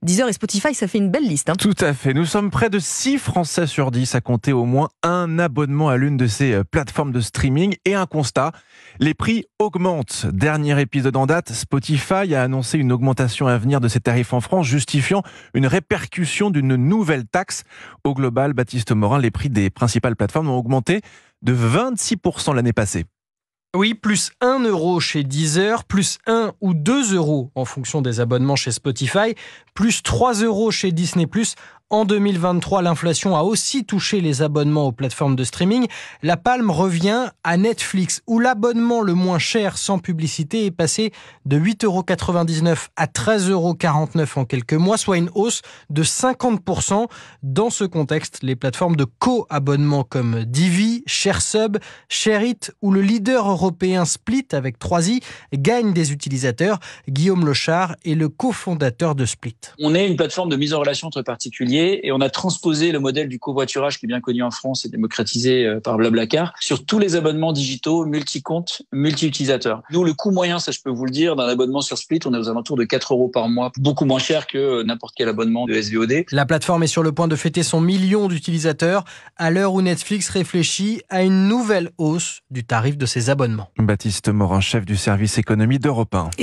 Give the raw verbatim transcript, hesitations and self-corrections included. Deezer et Spotify, ça fait une belle liste. Hein. Tout à fait. Nous sommes près de six Français sur dix à compter au moins un abonnement à l'une de ces plateformes de streaming. Et un constat, les prix augmentent. Dernier épisode en date, Spotify a annoncé une augmentation à venir de ses tarifs en France, justifiant une répercussion d'une nouvelle taxe. Au global, Baptiste Morin, les prix des principales plateformes ont augmenté de vingt-six pour cent l'année passée. Oui, plus un euro chez Deezer, plus un ou deux euros en fonction des abonnements chez Spotify, plus trois euros chez Disney+. En deux mille vingt-trois, l'inflation a aussi touché les abonnements aux plateformes de streaming. La palme revient à Netflix, où l'abonnement le moins cher sans publicité est passé de huit euros quatre-vingt-dix-neuf à treize euros quarante-neuf en quelques mois, soit une hausse de cinquante pour cent. Dans ce contexte, les plateformes de co-abonnement comme Divi, ShareSub, ShareIt ou le leader européen Spliiit avec trois i gagnent des utilisateurs. Guillaume Lechard est le cofondateur de Spliiit. On est une plateforme de mise en relation entre particuliers et on a transposé le modèle du covoiturage qui est bien connu en France et démocratisé par Blablacar sur tous les abonnements digitaux, multi-comptes, multi-utilisateurs. Nous, le coût moyen, ça je peux vous le dire, d'un abonnement sur Spliiit, on est aux alentours de quatre euros par mois, beaucoup moins cher que n'importe quel abonnement de S V O D. La plateforme est sur le point de fêter son million d'utilisateurs à l'heure où Netflix réfléchit à une nouvelle hausse du tarif de ses abonnements. Baptiste Morin, chef du service économie d'Europe un. Et